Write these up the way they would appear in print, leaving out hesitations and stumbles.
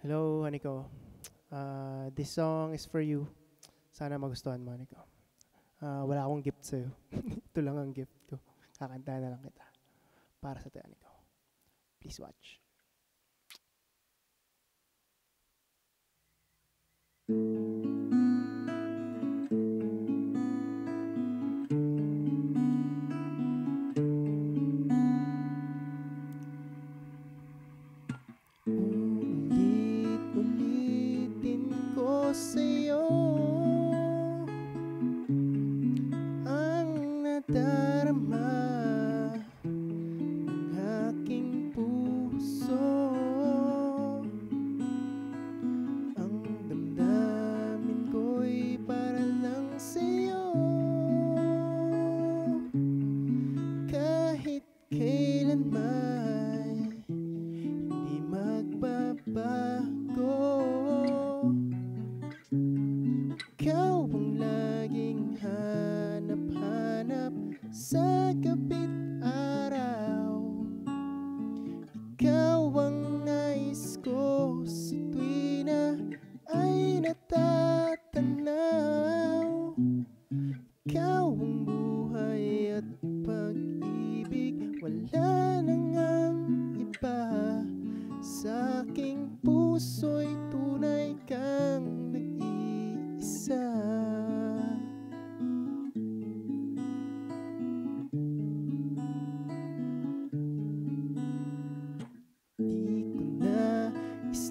Hello, Aniko. This song is for you. Sana magustuhan mo, Aniko. Wala akong gift sa'yo. Ito lang ang gift ko. Kakantahan na lang kita. Para sa tayo, Aniko. Please watch. Sa'yo ang nadarama ng aking puso, ang damdamin ko'y para lang sa'yo, kahit kailan may hindi magbabago. Ikaw ang laging hanap-hanap sa kapit araw. Ikaw ang nais ko sa tuwi na ay natatanaw. Ikaw ang buhay at pag-ibig, wala nang iba. Sa aking puso'y tunay kang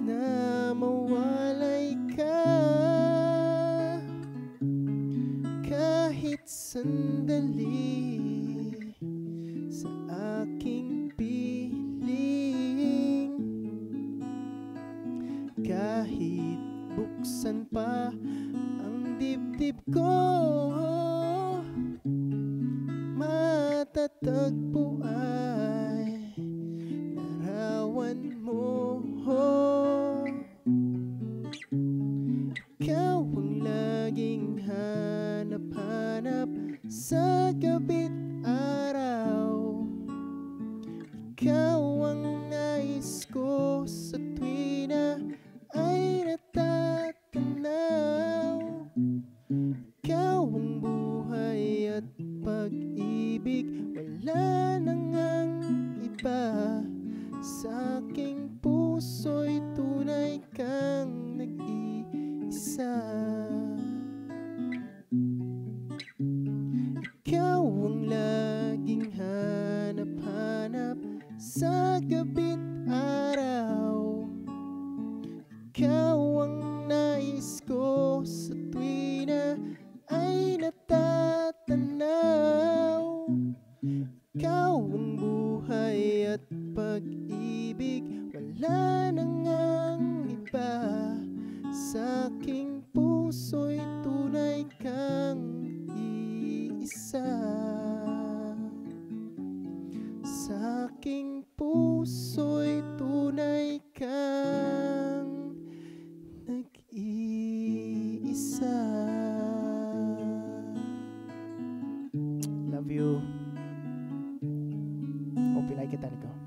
na mawalay ka, kahit sandali sa aking piling, kahit buksan pa ang dibdib ko, matatagpo ay larawan mo. Ikaw ang laging hanap-hanap sa kapit araw. Ikaw ang nais ko sa tuwi na ay natatanaw. Ikaw ang buhay at pag-ibig, wala nang iba. Sa aking puso'y tunay kang nag-iisa. Ikaw ang laging hanap-hanap sa gabit araw. Ikaw ang nais ko sa tuwi na ay natatanaw. Ikaw ang buhay at pag-ibig, wala nang iba. Sa aking puso'y tunay kang iisa. Sa aking puso'y tunay kang nag-iisa. Love you. Hope you like it, Aniko.